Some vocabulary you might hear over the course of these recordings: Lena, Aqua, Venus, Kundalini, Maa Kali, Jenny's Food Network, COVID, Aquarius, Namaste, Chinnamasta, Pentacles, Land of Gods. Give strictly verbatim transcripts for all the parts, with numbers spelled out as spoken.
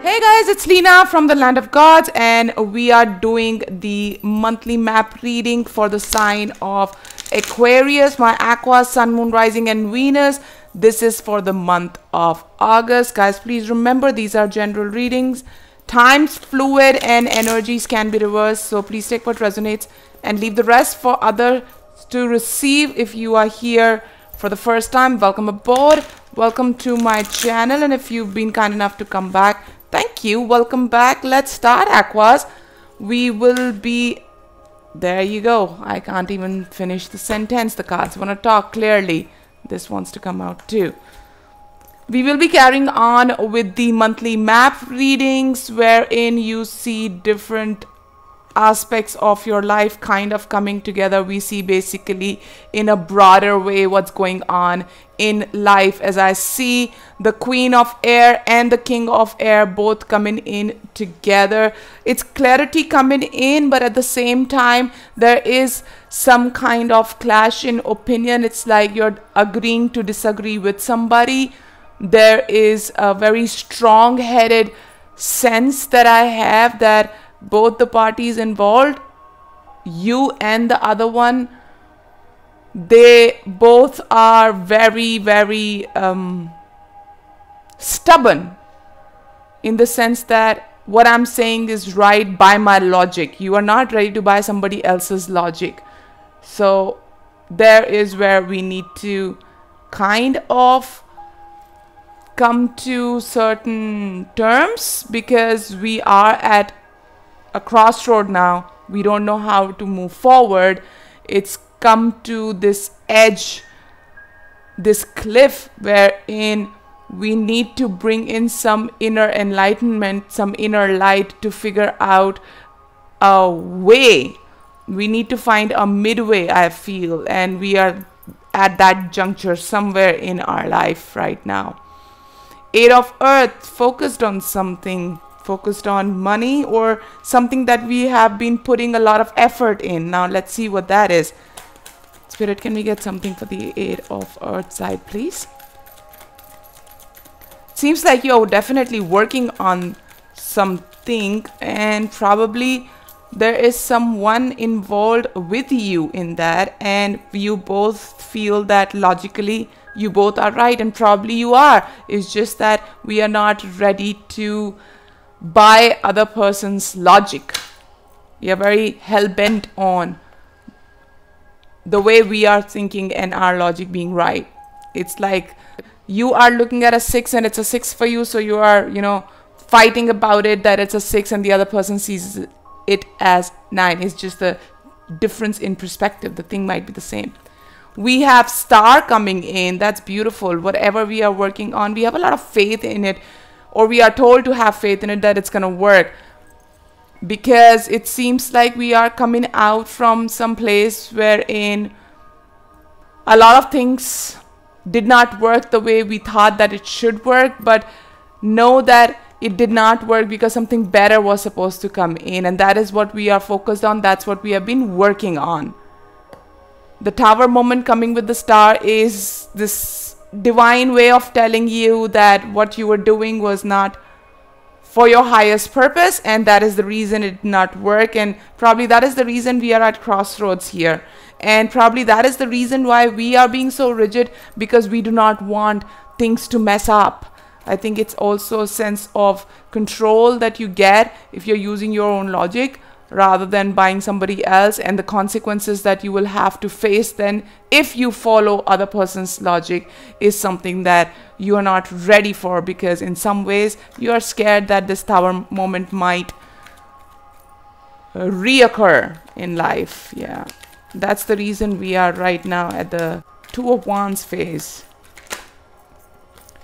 Hey guys, it's Lena from the Land of Gods, and we are doing the monthly map reading for the sign of Aquarius, my Aqua, Sun, Moon, Rising and Venus. This is for the month of August. Guys, please remember these are general readings. Times, fluid and energies can be reversed, so please take what resonates and leave the rest for others to receive. If you are here for the first time, welcome aboard. Welcome to my channel, and if you've been kind enough to come back, thank you. Welcome back. Let's start, Aquas. We will be... There you go. I can't even finish the sentence. The cards want to talk clearly. This wants to come out too. We will be carrying on with the monthly map readings, wherein you see different aspects of your life kind of coming together. We see basically in a broader way what's going on in life, as I see the Queen of Air and the King of Air both coming in together. It's clarity coming in, but at the same time there is some kind of clash in opinion. It's like you're agreeing to disagree with somebody. There is a very strong-headed sense that I have that both the parties involved, you and the other one, they both are very, very um, stubborn, in the sense that what I'm saying is right by my logic. You are not ready to buy somebody else's logic. So there is where we need to kind of come to certain terms, because we are at a crossroad now. We don't know how to move forward. It's come to this edge, this cliff, wherein we need to bring in some inner enlightenment, some inner light to figure out a way. We need to find a midway, I feel, and we are at that juncture somewhere in our life right now. Eight of Earth, focused on something, focused on money or something that we have been putting a lot of effort in. Now let's see what that is. Spirit, can we get something for the Eight of Earth side, please? Seems like you're definitely working on something, and probably there is someone involved with you in that, and you both feel that logically you both are right, and probably you are. It's just that we are not ready to by other person's logic. We are very hell-bent on the way we are thinking and our logic being right. It's like you are looking at a six and it's a six for you, so you are, you know, fighting about it that it's a six, and the other person sees it as nine. It's just the difference in perspective. The thing might be the same. We have Star coming in. That's beautiful. Whatever we are working on, we have a lot of faith in it. Or we are told to have faith in it that it's going to work, because it seems like we are coming out from some place wherein a lot of things did not work the way we thought that it should work, but know that it did not work because something better was supposed to come in, and that is what we are focused on. That's what we have been working on. The Tower moment coming with the Star is this divine way of telling you that what you were doing was not for your highest purpose, and that is the reason it did not work, and probably that is the reason we are at crossroads here, and probably that is the reason why we are being so rigid, because we do not want things to mess up. I think it's also a sense of control that you get if you're using your own logic rather than buying somebody else, and the consequences that you will have to face then if you follow other person's logic is something that you are not ready for, because in some ways you are scared that this Tower moment might uh, reoccur in life. Yeah, that's the reason we are right now at the Two of Wands phase.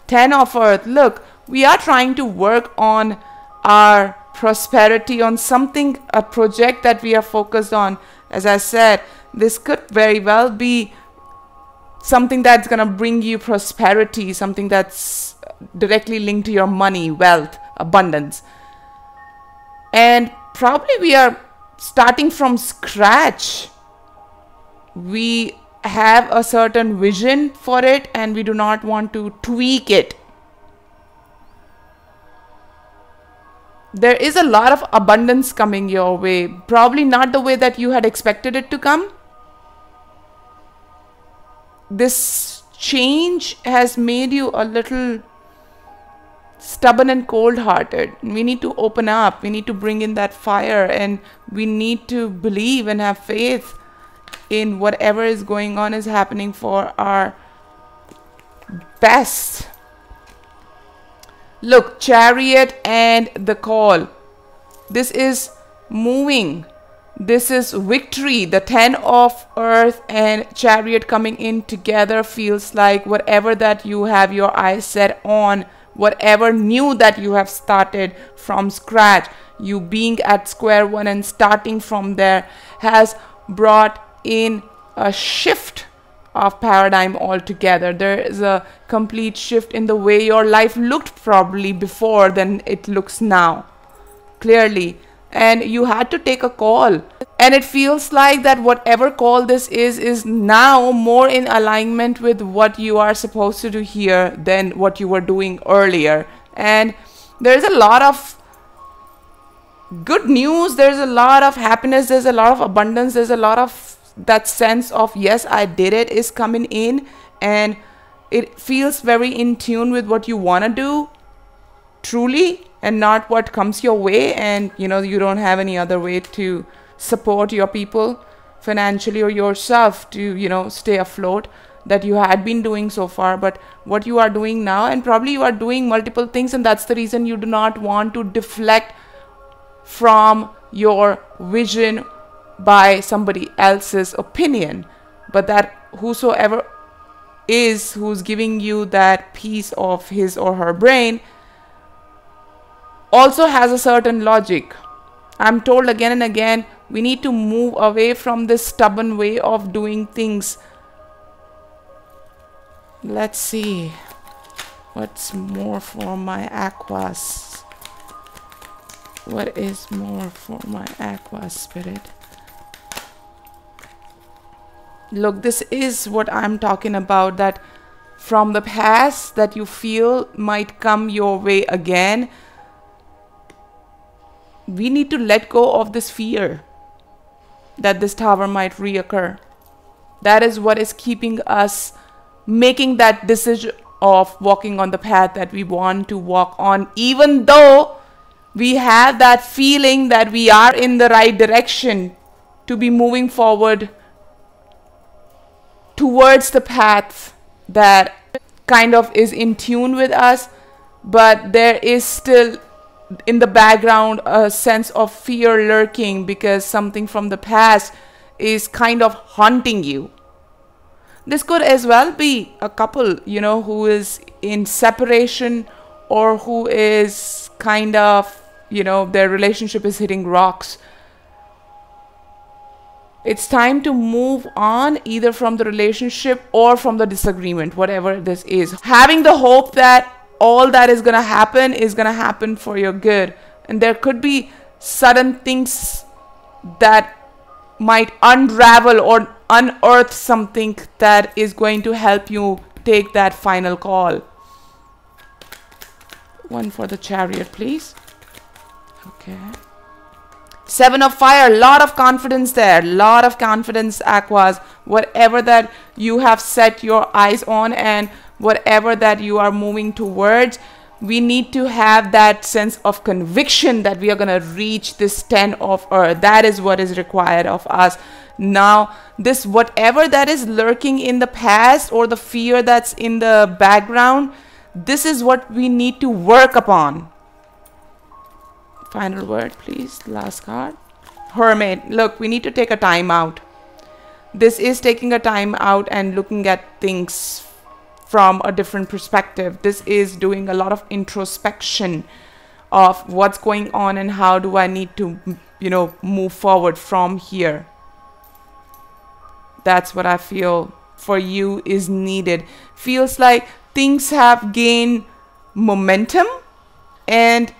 Ten of Earth, look, we are trying to work on our prosperity, on something, a project that we are focused on. As I said, this could very well be something that's going to bring you prosperity, something that's directly linked to your money, wealth, abundance, and probably we are starting from scratch. We have a certain vision for it and we do not want to tweak it. there is a lot of abundance coming your way. Probably not the way that you had expected it to come. This change has made you a little stubborn and cold-hearted. We need to open up. We need to bring in that fire, and we need to believe and have faith in whatever is going on is happening for our best. Look, Chariot and the Call. This is moving. This is victory. The ten of Earth and Chariot coming in together feels like whatever that you have your eyes set on, whatever new that you have started from scratch, you being at square one and starting from there has brought in a shift of paradigm altogether. There is a complete shift in the way your life looked probably before than it looks now, clearly. And you had to take a call, and it feels like that whatever call this is is now more in alignment with what you are supposed to do here than what you were doing earlier. And there's a lot of good news, there's a lot of happiness, there's a lot of abundance, there's a lot of that sense of yes, I did it is coming in, and it feels very in tune with what you want to do truly, and not what comes your way. And you know, you don't have any other way to support your people financially or yourself to, you know, stay afloat that you had been doing so far. But what you are doing now, and probably you are doing multiple things, and that's the reason you do not want to deflect from your vision by somebody else's opinion, but that whosoever is who's giving you that piece of his or her brain also has a certain logic. I'm told again and again, we need to move away from this stubborn way of doing things. Let's see what's more for my Aquas. What is more for my Aqua Spirit? Look, this is what I'm talking about, that from the past that you feel might come your way again. We need to let go of this fear that this tower might reoccur. That is what is keeping us making that decision of walking on the path that we want to walk on, even though we have that feeling that we are in the right direction to be moving forward towards the path that kind of is in tune with us. But there is still in the background a sense of fear lurking, because something from the past is kind of haunting you. This could as well be a couple, you know, who is in separation, or who is kind of, you know, their relationship is hitting rocks. It's time to move on either from the relationship or from the disagreement, whatever this is, having the hope that all that is going to happen is going to happen for your good. And there could be sudden things that might unravel or unearth something that is going to help you take that final call. One for the Chariot, please. Okay. Seven of Fire. Lot of confidence there. Lot of confidence, Aquas. Whatever that you have set your eyes on and whatever that you are moving towards, we need to have that sense of conviction that we are going to reach this ten of Earth. That is what is required of us. Now, this whatever that is lurking in the past or the fear that's in the background, this is what we need to work upon. Final word, please. Last card. Hermit. Look, we need to take a time out. This is taking a time out and looking at things from a different perspective. This is doing a lot of introspection of what's going on and how do I need to, you know, move forward from here. That's what I feel for you is needed. Feels like things have gained momentum, and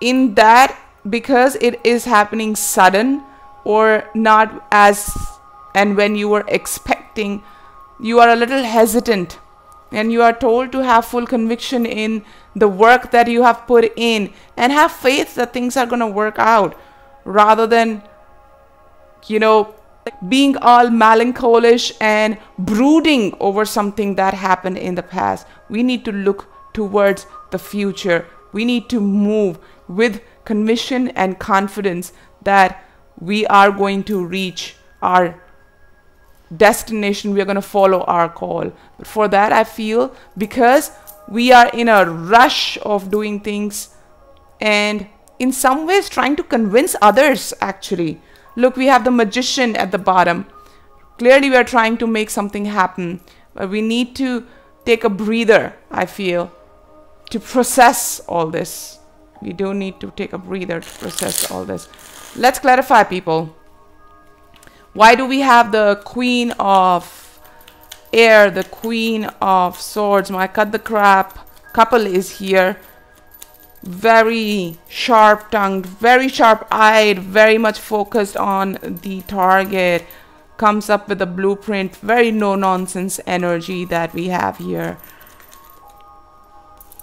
in that, because it is happening sudden or not as and when you were expecting, you are a little hesitant and you are told to have full conviction in the work that you have put in and have faith that things are going to work out, rather than, you know, being all melancholish and brooding over something that happened in the past. We need to look towards the future. We need to move with conviction and confidence that we are going to reach our destination. We are going to follow our call. But for that, I feel, because we are in a rush of doing things and in some ways trying to convince others, actually. Look, we have the magician at the bottom. Clearly, we are trying to make something happen. But we need to take a breather, I feel, to process all this. We do need to take a breather to process all this. Let's clarify, people. Why do we have the Queen of Air, the Queen of Swords? My cut the crap couple is here. Very sharp-tongued, very sharp-eyed, very much focused on the target, comes up with a blueprint, very no-nonsense energy that we have here.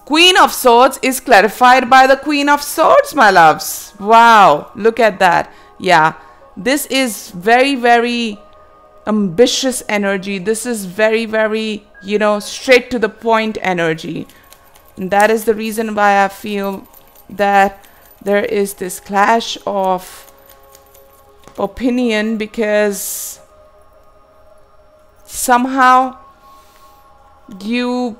Queen of Swords is clarified by the Queen of Swords, my loves. Wow, look at that. Yeah, this is very, very ambitious energy. This is very, very, you know, straight to the point energy. And that is the reason why I feel that there is this clash of opinion, because somehow you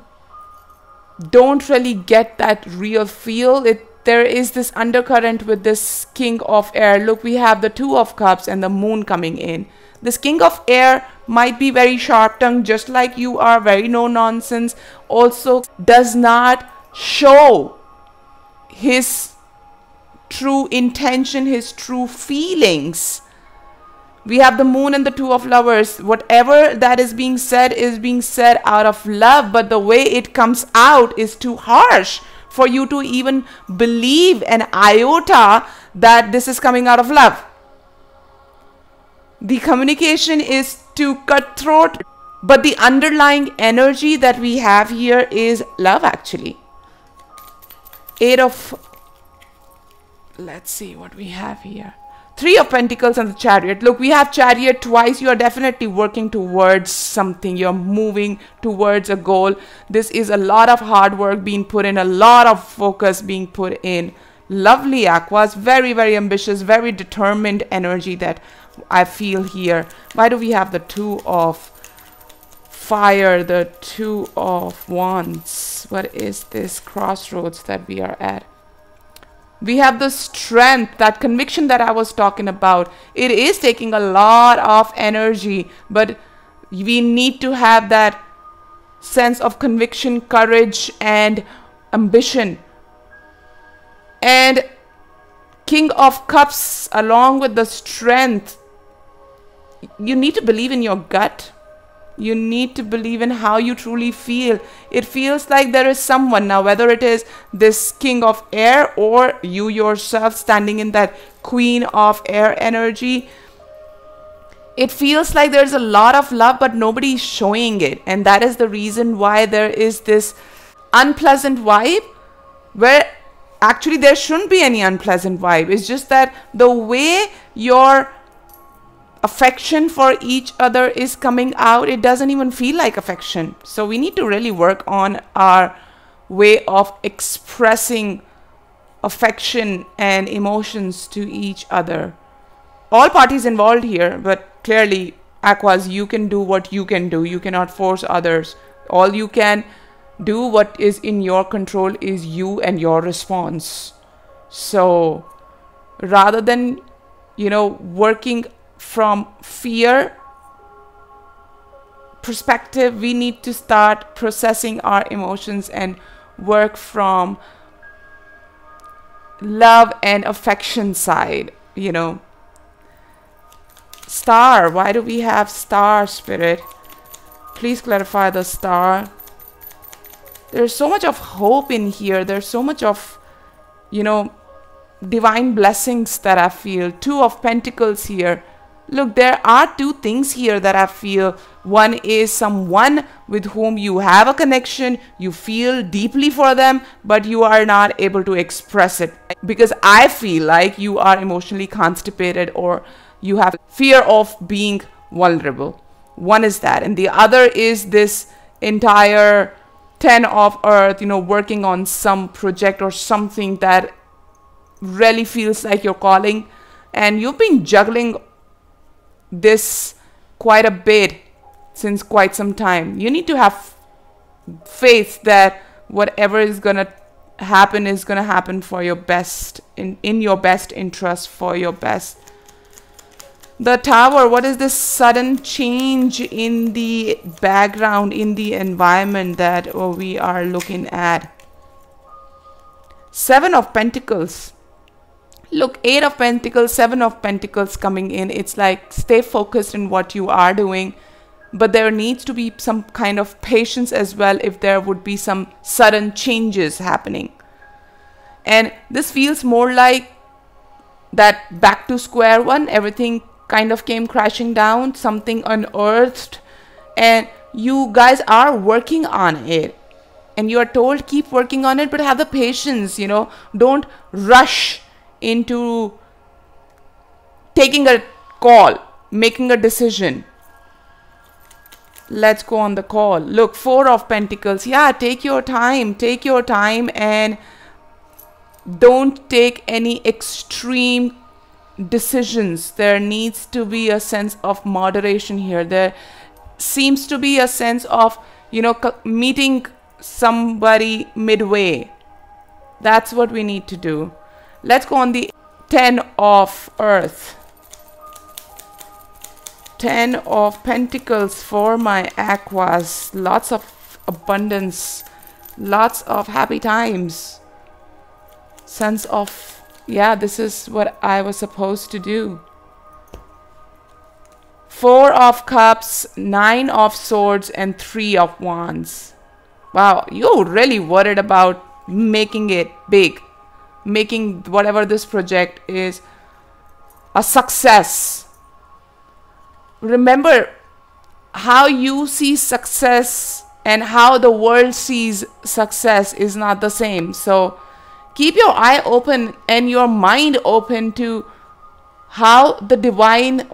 don't really get that real feel. It there is this undercurrent with this King of Air. Look, we have the Two of Cups and the Moon coming in. This King of Air might be very sharp-tongued, just like you are, very no-nonsense. Also, does not show his true intention, his true feelings. We have the Moon and the Two of Lovers. Whatever that is being said is being said out of love, but the way it comes out is too harsh for you to even believe an iota that this is coming out of love. The communication is too cutthroat, but the underlying energy that we have here is love, actually. Eight of, let's see what we have here. Three of Pentacles and the Chariot. Look, we have Chariot twice. You are definitely working towards something. You're moving towards a goal. This is a lot of hard work being put in, a lot of focus being put in. Lovely, Aquas. Very, very ambitious, very determined energy that I feel here. Why do we have the Two of Fire, the Two of Wands? What is this crossroads that we are at? We have the strength, that conviction that I was talking about. It is taking a lot of energy, but we need to have that sense of conviction, courage, and ambition. And King of Cups, along with the strength, you need to believe in your gut. You need to believe in how you truly feel. It feels like there is someone now, whether it is this King of Air or you yourself standing in that Queen of Air energy. It feels like there's a lot of love, but nobody is showing it. And that is the reason why there is this unpleasant vibe, where actually there shouldn't be any unpleasant vibe. It's just that the way your affection for each other is coming out, it doesn't even feel like affection. So we need to really work on our way of expressing affection and emotions to each other. All parties involved here, but clearly, Aquas, you can do what you can do. You cannot force others. All you can do, what is in your control, is you and your response. So rather than, you know, working from fear perspective, we need to start processing our emotions and work from love and affection side, you know. Star, why do we have Star, Spirit? Please clarify the Star. There's so much of hope in here. There's so much of, you know, divine blessings that I feel. Two of Pentacles here. Look, there are two things here that I feel. One is someone with whom you have a connection, you feel deeply for them, but you are not able to express it. Because I feel like you are emotionally constipated or you have fear of being vulnerable. One is that. And the other is this entire ten of earth, you know, working on some project or something that really feels like your calling. And you've been juggling this quite a bit since quite some time. You need to have faith that whatever is gonna happen is gonna happen for your best, in in your best interest, for your best. The tower, what is this sudden change in the background, in the environment that oh, we are looking at? Seven of Pentacles. Look, Eight of Pentacles, Seven of Pentacles coming in. It's like stay focused in what you are doing. But there needs to be some kind of patience as well if there would be some sudden changes happening. And this feels more like that back to square one. Everything kind of came crashing down. Something unearthed. And you guys are working on it. And you are told keep working on it, but have the patience, you know. Don't rush into taking a call, making a decision. Let's go on the call. Look, Four of Pentacles. Yeah, take your time. Take your time and don't take any extreme decisions. There needs to be a sense of moderation here. There seems to be a sense of, you know, meeting somebody midway. That's what we need to do. Let's go on the ten of earth. ten of Pentacles for my Aquas. Lots of abundance. Lots of happy times. Sense of, yeah, this is what I was supposed to do. Four of Cups, Nine of Swords, and Three of Wands. Wow, you're really worried about making it big. Making whatever this project is a success. Remember how you see success and how the world sees success is not the same. So keep your eye open and your mind open to how the divine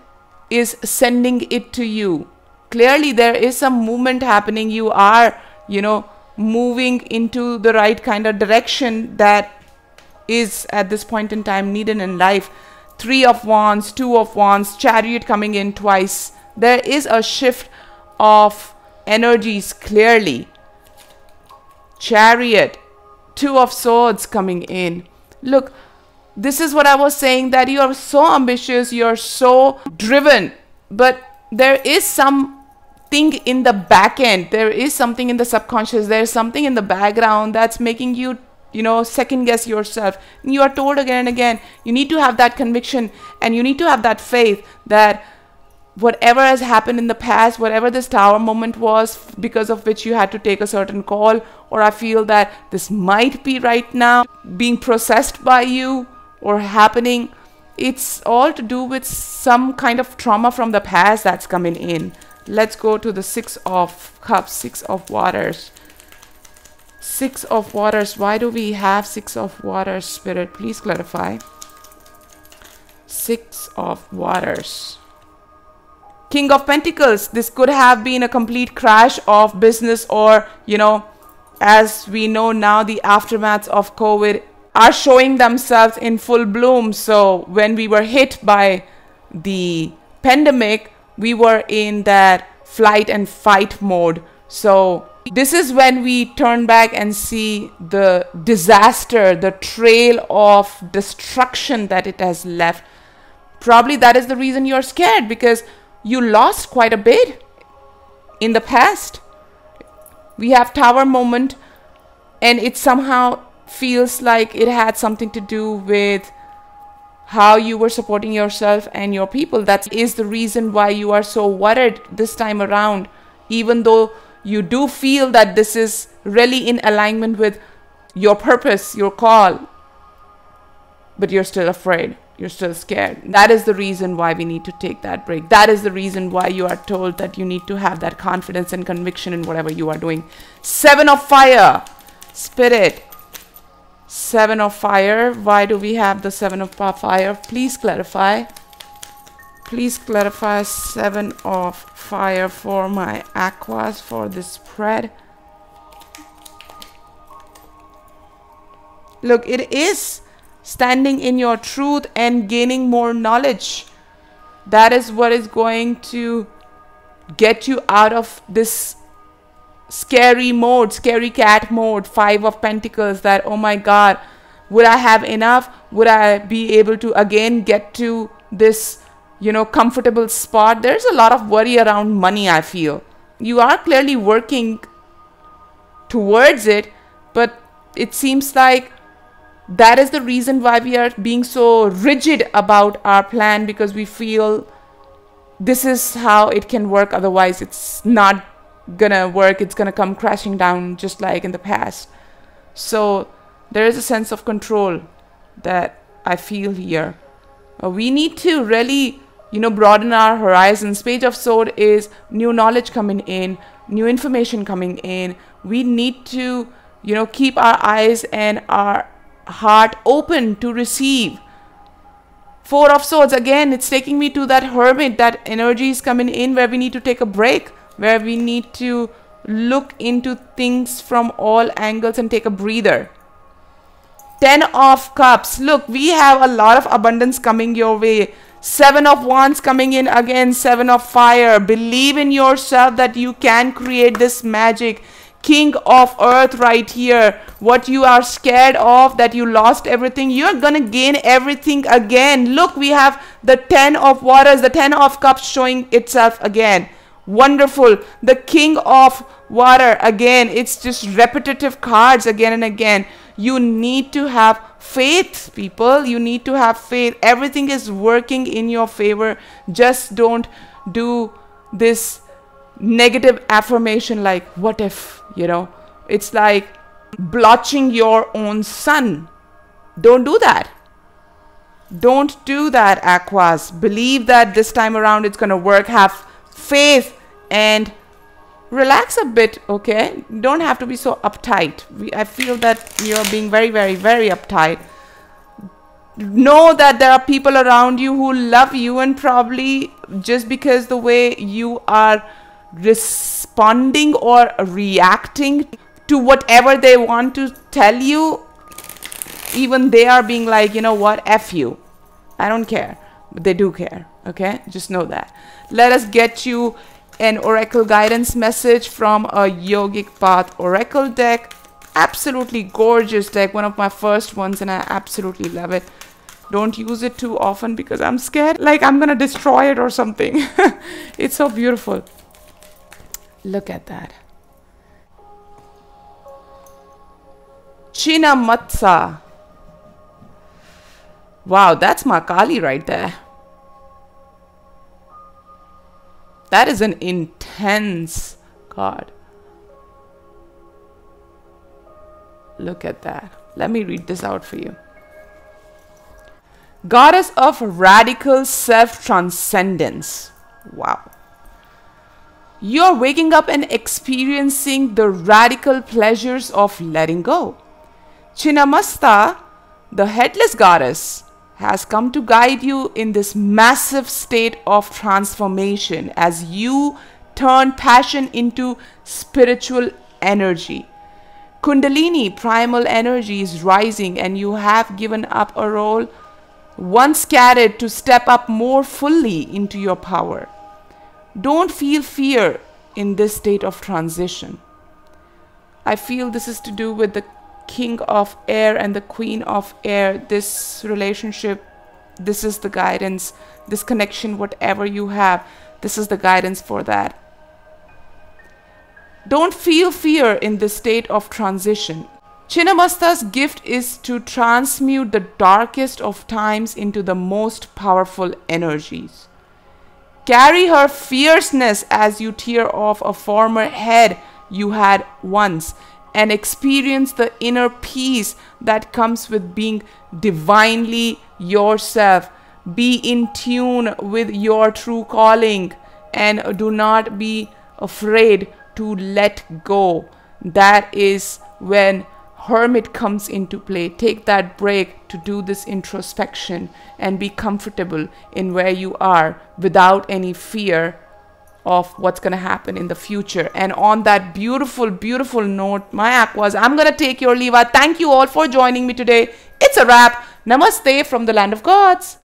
is sending it to you. Clearly there is some movement happening. You are, you know, moving into the right kind of direction that is at this point in time needed in life. Three of Wands, Two of Wands, Chariot coming in twice. There is a shift of energies clearly. Chariot, Two of Swords coming in. Look, this is what I was saying, that you are so ambitious, you are so driven, but there is something in the back end. There is something in the subconscious. There is something in the background that's making you, you know, second guess yourself. And you are told again and again, you need to have that conviction and you need to have that faith that whatever has happened in the past, whatever this tower moment was because of which you had to take a certain call, or I feel that this might be right now being processed by you or happening, it's all to do with some kind of trauma from the past that's coming in. Let's go to the Six of Cups, Six of Waters. Six of Waters. Why do we have Six of Waters, Spirit? Please clarify. Six of Waters. King of Pentacles. This could have been a complete crash of business, or, you know, as we know now, the aftermaths of COVID are showing themselves in full bloom. So when we were hit by the pandemic, we were in that flight and fight mode. So this is when we turn back and see the disaster, the trail of destruction that it has left. Probably that is the reason you're scared, because you lost quite a bit in the past. We have tower moment and it somehow feels like it had something to do with how you were supporting yourself and your people. That is the reason why you are so worried this time around, even though you do feel that this is really in alignment with your purpose, your call, but you're still afraid. you're still scared. That is the reason why we need to take that break. That is the reason why you are told that you need to have that confidence and conviction in whatever you are doing. Seven of Fire, Spirit. Seven of Fire. Why do we have the Seven of Fire? Please clarify. Please clarify Seven of Fire for my Aquas for this spread. Look, it is standing in your truth and gaining more knowledge. That is what is going to get you out of this scary mode, scary cat mode. Five of Pentacles, that, oh my God, would I have enough? Would I be able to again get to this, you know, comfortable spot? There's a lot of worry around money, I feel. You are clearly working towards it, but it seems like that is the reason why we are being so rigid about our plan, because we feel this is how it can work. Otherwise, it's not gonna work. It's gonna come crashing down just like in the past. So there is a sense of control that I feel here. Uh, we need to really, you know, broaden our horizons. Page of Swords is new knowledge coming in, new information coming in. We need to, you know, keep our eyes and our heart open to receive. Four of Swords, again, it's taking me to that hermit. That energy is coming in where we need to take a break, where we need to look into things from all angles and take a breather. Ten of Cups, look, we have a lot of abundance coming your way. Seven of Wands coming in again. Seven of Fire, believe in yourself that you can create this magic. King of Earth right here. What you are scared of, that you lost everything, you're gonna gain everything again. Look, we have the Ten of Waters, the Ten of Cups showing itself again. Wonderful. The King of Water again. It's just repetitive cards again and again. You need to have faith, people. You need to have faith. Everything is working in your favor. Just don't do this negative affirmation like, what if, you know, it's like blotching your own sun. Don't do that. Don't do that, Aquas. Believe that this time around it's going to work. Have faith and relax a bit, okay? Don't have to be so uptight. We, I feel that you're being very, very, very uptight. Know that there are people around you who love you, and probably just because the way you are responding or reacting to whatever they want to tell you, even they are being like, you know what, F you, I don't care. But they do care, okay? Just know that. Let us get you an oracle guidance message from a yogic path oracle deck. Absolutely gorgeous deck, one of my first ones, and I absolutely love it. Don't use it too often because I'm scared like I'm gonna destroy it or something. It's so beautiful. Look at that. Chinnamasta. Wow, that's Maa Kali right there. That is an intense card. Look at that. Let me read this out for you. Goddess of radical self-transcendence. Wow. You're waking up and experiencing the radical pleasures of letting go. Chinnamasta, the headless goddess, has come to guide you in this massive state of transformation as you turn passion into spiritual energy. Kundalini, primal energy, is rising, and you have given up a role once carried to step up more fully into your power. Don't feel fear in this state of transition. I feel this is to do with the King of Air and the Queen of Air. This relationship, this is the guidance. This connection, whatever you have, this is the guidance for that. Don't feel fear in this state of transition. Chinnamasta's gift is to transmute the darkest of times into the most powerful energies. Carry her fierceness as you tear off a former head you had once and experience the inner peace that comes with being divinely yourself. Be in tune with your true calling and do not be afraid to let go. That is when hermit comes into play. Take that break to do this introspection and be comfortable in where you are without any fear of what's going to happen in the future. And on that beautiful, beautiful note, my Aquas, I'm going to take your leave. I thank you all for joining me today. It's a wrap. Namaste from the Land of Gods.